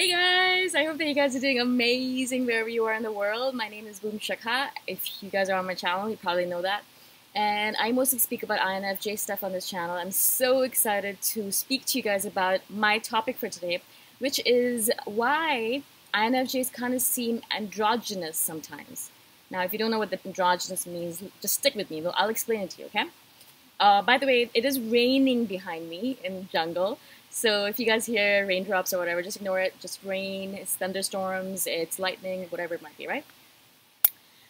Hey guys, I hope that you guys are doing amazing wherever you are in the world. My name is Boom Shikha. If you guys are on my channel, you probably know that. And I mostly speak about INFJ stuff on this channel. I'm so excited to speak to you guys about my topic for today, which is why INFJs kind of seem androgynous sometimes. Now, if you don't know what the androgynous means, just stick with me. I'll explain it to you, okay? By the way, it is raining behind me in the jungle. So if you guys hear raindrops or whatever, just ignore it. Just rain, it's thunderstorms, it's lightning, whatever it might be, right?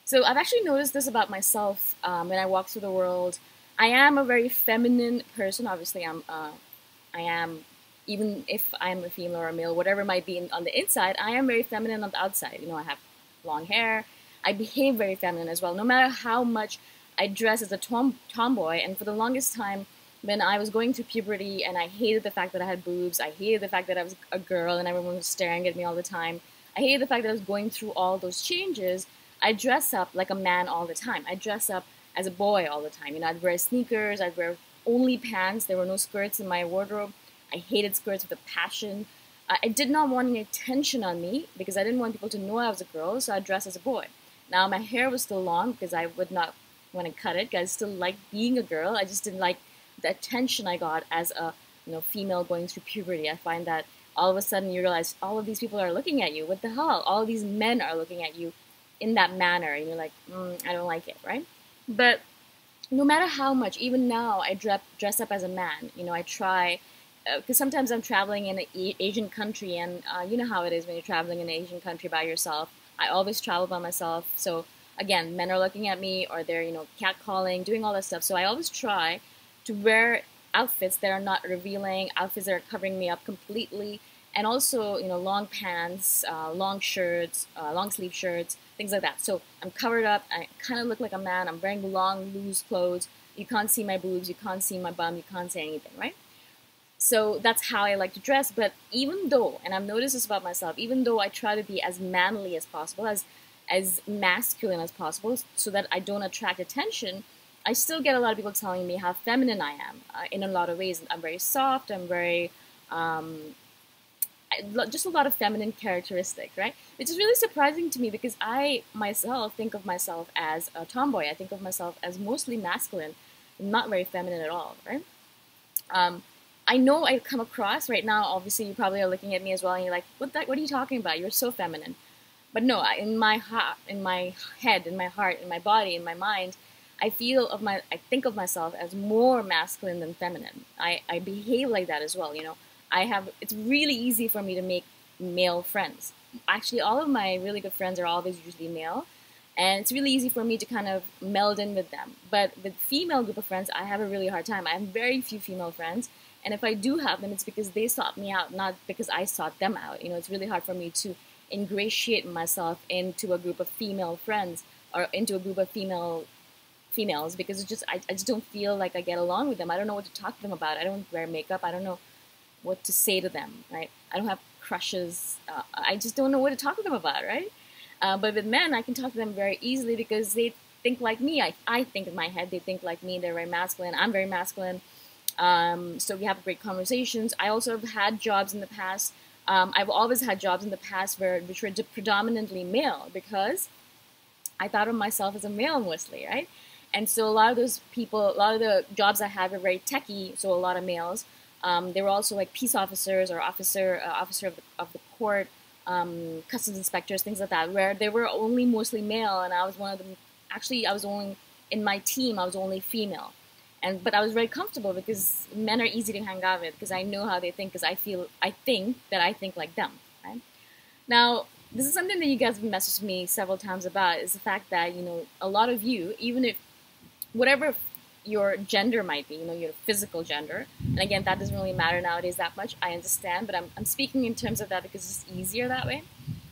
So I've actually noticed this about myself when I walk through the world. I am a very feminine person. Obviously, I am, even if I'm a female or a male, whatever might be on the inside, I am very feminine on the outside. You know, I have long hair. I behave very feminine as well. No matter how much I dress as a tomboy, and for the longest time, when I was going through puberty and I hated the fact that I had boobs, I hated the fact that I was a girl and everyone was staring at me all the time, I hated the fact that I was going through all those changes, I dress up like a man all the time. I dress up as a boy all the time. You know, I'd wear sneakers, I'd wear only pants, there were no skirts in my wardrobe. I hated skirts with a passion. I did not want any attention on me because I didn't want people to know I was a girl, so I'd dress as a boy. Now, my hair was still long because I would not want to cut it because I still liked being a girl. I just didn't like the attention I got as a female going through puberty. I find that all of a sudden you realize all of these people are looking at you. What the hell? All of these men are looking at you in that manner. And you're like, I don't like it, right? But no matter how much, even now, I dress up as a man. You know, I try, because sometimes I'm traveling in an Asian country, and you know how it is when you're traveling in an Asian country by yourself. I always travel by myself. So again, men are looking at me or they're, catcalling, doing all that stuff. So I always try to wear outfits that are not revealing, outfits that are covering me up completely, and also, long pants, long shirts, long sleeve shirts, things like that. So I'm covered up, I kind of look like a man, I'm wearing long, loose clothes, you can't see my boobs, you can't see my bum, you can't see anything, right? So that's how I like to dress, but even though, and I've noticed this about myself, even though I try to be as manly as possible, as masculine as possible, so that I don't attract attention, I still get a lot of people telling me how feminine I am in a lot of ways. I'm very soft, I'm very, just a lot of feminine characteristics, right? Which is really surprising to me because I myself think of myself as a tomboy. I think of myself as mostly masculine, not very feminine at all, right? I know I come across, right now, obviously you probably are looking at me as well and you're like, what are you talking about? You're so feminine. But no, in my head, in my heart, in my body, in my mind, I think of myself as more masculine than feminine. I behave like that as well, it's really easy for me to make male friends. Actually, all of my really good friends are always usually male, and it's really easy for me to kind of meld in with them. But with female group of friends, I have a really hard time. I have very few female friends, and if I do have them, it's because they sought me out, not because I sought them out. It's really hard for me to ingratiate myself into a group of female friends or into a group of females because it's just I just don't feel like I get along with them. I don't know what to talk to them about. I don't wear makeup. I don't know what to say to them, right? I don't have crushes. I just don't know what to talk to them about, right? But with men, I can talk to them very easily because they think like me. I think in my head, they think like me. They're very masculine. I'm very masculine. So we have great conversations. I also have had jobs in the past. I've always had jobs in the past which were predominantly male because I thought of myself as a male mostly, right? And so a lot of the jobs I had were very techy, so a lot of males. They were also like peace officers or officer of the court, customs inspectors, things like that, where they were only mostly male, and I was one of them. Actually, I was only in my team. I was only female, but I was very comfortable because men are easy to hang out with because I know how they think because I think that I think like them. Right? Now, this is something that you guys have messaged me several times about is the fact that a lot of you, even if whatever your gender might be, your physical gender. And again, that doesn't really matter nowadays that much. I understand, but I'm speaking in terms of that because it's easier that way.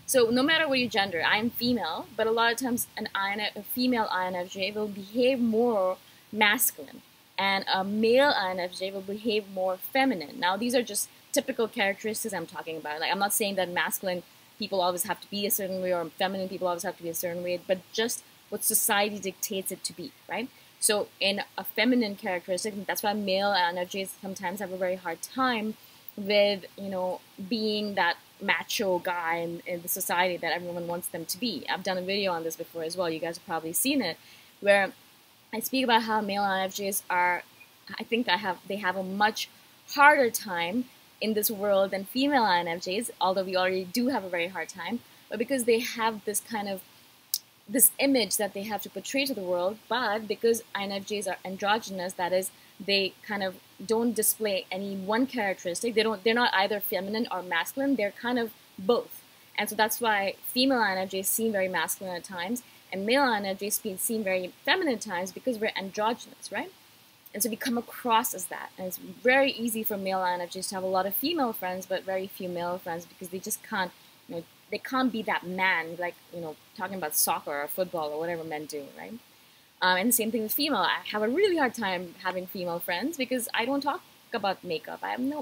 So no matter what your gender, I am female, but a lot of times a female INFJ will behave more masculine and a male INFJ will behave more feminine. Now, these are just typical characteristics I'm talking about. Like, I'm not saying that masculine people always have to be a certain way or feminine people always have to be a certain way, but just what society dictates it to be, right? So in a feminine characteristic, that's why male INFJs sometimes have a very hard time with, being that macho guy in the society that everyone wants them to be. I've done a video on this before as well. You guys have probably seen it, where I speak about how male INFJs are, I think they have a much harder time in this world than female INFJs, although we already do have a very hard time, but because they have this kind of, this image that they have to portray to the world, but because INFJs are androgynous, that is, they kind of don't display any one characteristic. They're not either feminine or masculine. They're kind of both. And so that's why female INFJs seem very masculine at times, and male INFJs seem very feminine at times, because we're androgynous, right? And so we come across as that. And it's very easy for male INFJs to have a lot of female friends, but very few male friends, because they just can't, you know, they can't be that man, like, you know, talking about soccer or football or whatever men do, right? And the same thing with female. I have a really hard time having female friends because I don't talk about makeup. I'm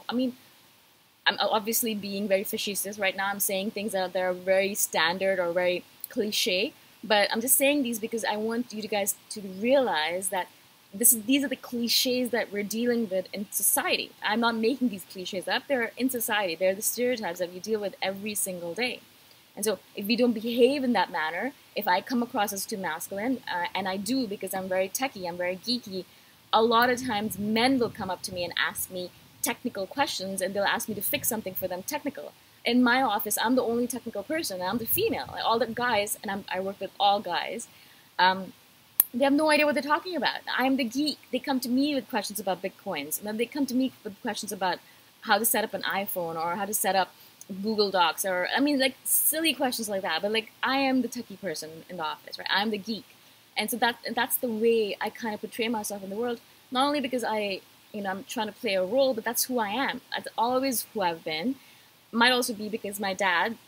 obviously being very facetious right now. I'm saying things that are very standard or very cliche, but I'm just saying these because I want you guys to realize that these are the cliches that we're dealing with in society. I'm not making these cliches up. They're in society. They're the stereotypes that we deal with every single day. And so if we don't behave in that manner, if I come across as too masculine, and I do because I'm very techie, I'm very geeky, a lot of times men will come up to me and ask me technical questions, and they'll ask me to fix something for them technical. In my office, I'm the only technical person, and I'm the female. All the guys, and I work with all guys, they have no idea what they're talking about. I'm the geek. They come to me with questions about Bitcoins, and then they come to me with questions about how to set up an iPhone or how to set up Google Docs, or I mean, like, silly questions like that. But like, I am the techie person in the office, right? I'm the geek, and so that's the way I kind of portray myself in the world. Not only because I'm trying to play a role, but that's who I am. That's always who I've been. Might also be because my dad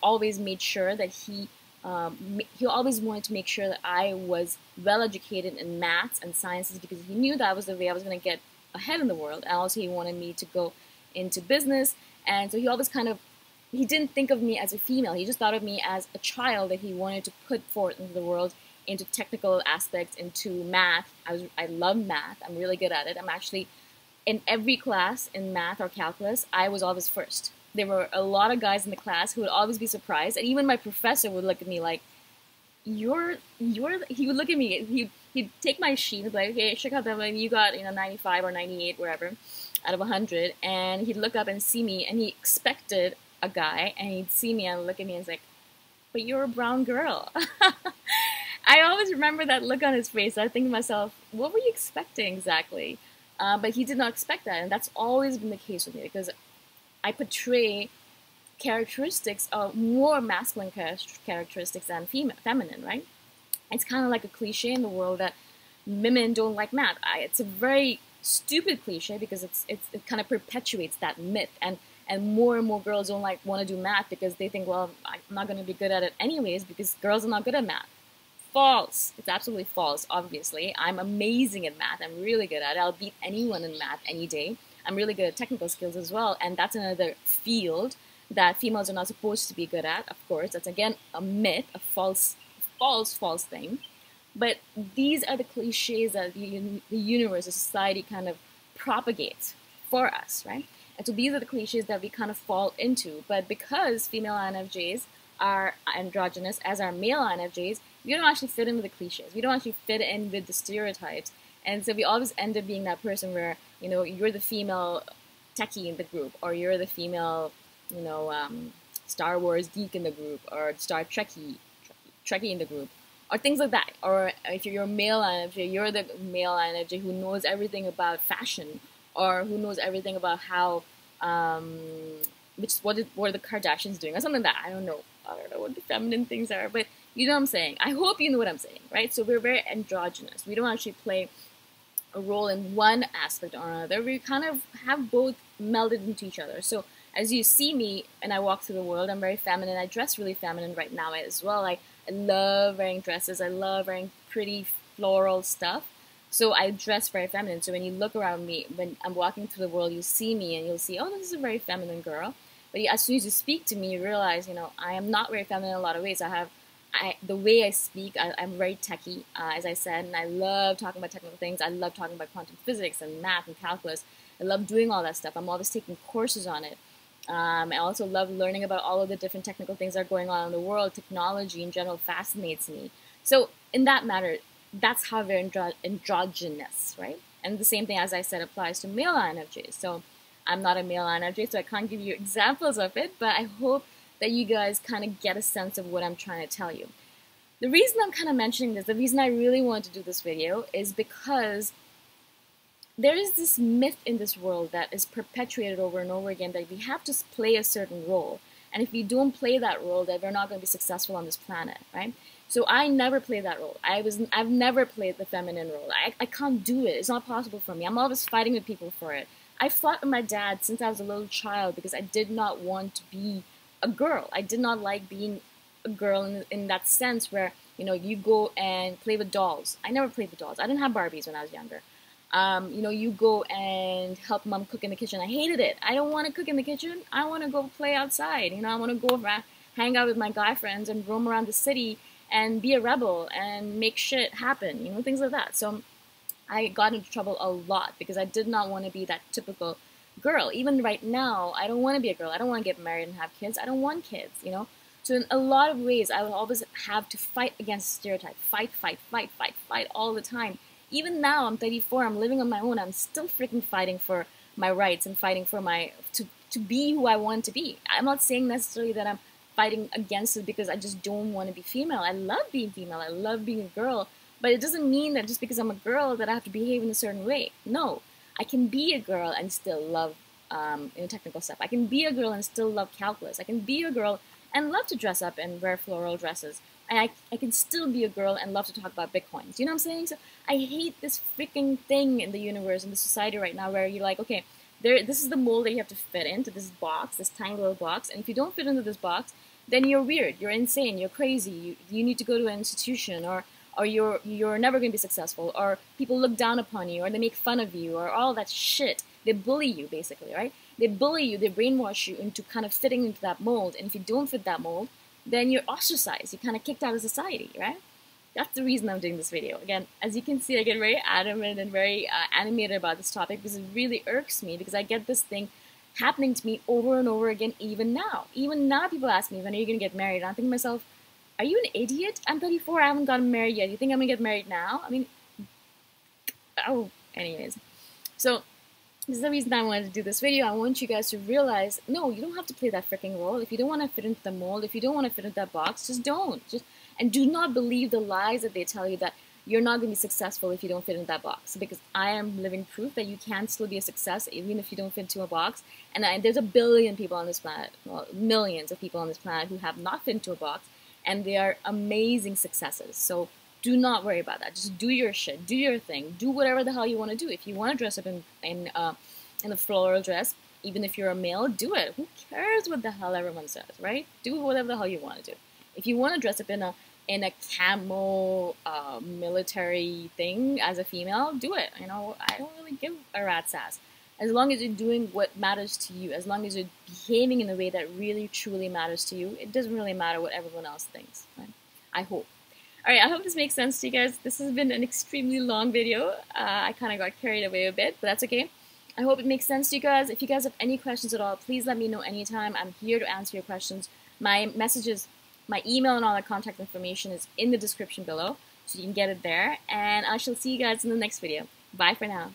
always made sure that he always wanted to make sure that I was well educated in maths and sciences, because he knew that was the way I was going to get ahead in the world, and also he wanted me to go into business. And so he always kind of, he didn't think of me as a female. He just thought of me as a child that he wanted to put forth into the world, into technical aspects, into math. I love math. I'm really good at it. I'm actually, in every class in math or calculus, I was always first. There were a lot of guys in the class who would always be surprised. And even my professor would look at me like, he would look at me. He'd take my sheet and be like, okay, Shikha, you got, 95 or 98, wherever, out of 100, and he'd look up and see me, and he expected a guy, and he'd see me and look at me and he's like, but you're a brown girl. I always remember that look on his face. I think to myself, what were you expecting exactly? But he did not expect that, and that's always been the case with me, because I portray characteristics of more masculine characteristics than feminine, right? It's kind of like a cliche in the world that women don't like math. It's a very stupid cliche, because it kind of perpetuates that myth, and more girls don't want to do math because they think, well, I'm not going to be good at it anyways because girls are not good at math. False. It's absolutely false. Obviously, I'm amazing at math. I'm really good at it. I'll beat anyone in math any day. I'm really good at technical skills as well, and that's another field that females are not supposed to be good at. Of course, that's again a myth, a false thing. But these are the cliches that the universe, the society kind of propagates for us, right? And so these are the cliches that we kind of fall into. But because female INFJs are androgynous, as are male INFJs, we don't actually fit in with the cliches. We don't actually fit in with the stereotypes. And so we always end up being that person where, you're the female techie in the group, or you're the female, Star Wars geek in the group, or Star Trekkie in the group, or things like that. Or if you're a male INFJ, you're the male INFJ who knows everything about fashion, or who knows everything about what are the Kardashians doing, or something like that. I don't know what the feminine things are, but you know what I'm saying. I hope you know what I'm saying, right? So we're very androgynous. We don't actually play a role in one aspect or another. We kind of have both melded into each other. So as you see me, and I walk through the world, I'm very feminine. I dress really feminine right now as well. I love wearing dresses. I love wearing pretty floral stuff. So I dress very feminine. So when you look around me, when I'm walking through the world, you see me and you'll see, oh, this is a very feminine girl. But as soon as you speak to me, you realize, I am not very feminine in a lot of ways. The way I speak, I'm very techie, as I said, and I love talking about technical things. I love talking about quantum physics and math and calculus. I love doing all that stuff. I'm always taking courses on it. I also love learning about all of the different technical things that are going on in the world. Technology in general fascinates me. So in that matter, that's how we're androgynous, right? And the same thing, as I said, applies to male INFJs. So I'm not a male INFJ, so I can't give you examples of it, but I hope that you guys kind of get a sense of what I'm trying to tell you. The reason I'm kind of mentioning this, the reason I really wanted to do this video is because there is this myth in this world that is perpetuated over and over again that we have to play a certain role. And if we don't play that role, then we're not going to be successful on this planet, right? So I never played that role. I've never played the feminine role. I can't do it. It's not possible for me. I'm always fighting with people for it. I fought with my dad since I was a little child because I did not want to be a girl. I did not like being a girl in that sense where, you know, you go and play with dolls. I never played with dolls. I didn't have Barbies when I was younger. You know, you go and help mom cook in the kitchen. I hated it. I don't want to cook in the kitchen. I want to go play outside. You know, I want to go around, hang out with my guy friends and roam around the city and be a rebel and make shit happen, you know, things like that. So I got into trouble a lot because I did not want to be that typical girl. Even right now, I don't want to be a girl. I don't want to get married and have kids. I don't want kids, you know. So in a lot of ways, I would always have to fight against stereotype. Fight all the time. Even now, I'm 34. I'm living on my own. I'm still freaking fighting for my rights and fighting for my to be who I want to be. I'm not saying necessarily that I'm fighting against it because I just don't want to be female. I love being female. I love being a girl. But it doesn't mean that just because I'm a girl that I have to behave in a certain way. No, I can be a girl and still love technical stuff. I can be a girl and still love calculus. I can be a girl and love to dress up and wear floral dresses. And I can still be a girl and love to talk about Bitcoins. You know what I'm saying? So I hate this freaking thing in the universe, in the society right now where you're like, okay, this is the mold that you have to fit into, this box, this tiny little box. And if you don't fit into this box, then you're weird, you're insane, you're crazy, you need to go to an institution, or you're never going to be successful, or people look down upon you, or they make fun of you, or all that shit. They bully you, basically, right? They bully you, they brainwash you into kind of fitting into that mold, and if you don't fit that mold, then you're ostracized, you're kind of kicked out of society, right? That's the reason I'm doing this video. Again, as you can see, I get very adamant and very animated about this topic because it really irks me, because I get this thing happening to me over and over again, even now. Even now, people ask me, when are you going to get married? And I'm thinking to myself, are you an idiot? I'm 34, I haven't gotten married yet. You think I'm going to get married now? I mean, oh, anyways. So, this is the reason I wanted to do this video. I want you guys to realize, no, you don't have to play that freaking role. If you don't want to fit into the mold, if you don't want to fit into that box, just don't. And do not believe the lies that they tell you that you're not going to be successful if you don't fit in that box, because I am living proof that you can still be a success even if you don't fit into a box. And there's a billion people on this planet, well, millions of people on this planet who have not fit into a box, and they are amazing successes. So do not worry about that. Just do your shit, do your thing, do whatever the hell you want to do. If you want to dress up in a floral dress, even if you're a male, do it. Who cares what the hell everyone says, right? Do whatever the hell you want to do. If you want to dress up in a camo military thing as a female, do it. You know, I don't really give a rat's ass. As long as you're doing what matters to you, as long as you're behaving in a way that really, truly matters to you, it doesn't really matter what everyone else thinks, right? I hope. All right, I hope this makes sense to you guys. This has been an extremely long video. I kind of got carried away a bit, but that's okay. I hope it makes sense to you guys. If you guys have any questions at all, please let me know anytime. I'm here to answer your questions. My messages, my email and all that contact information is in the description below, so you can get it there. And I shall see you guys in the next video. Bye for now.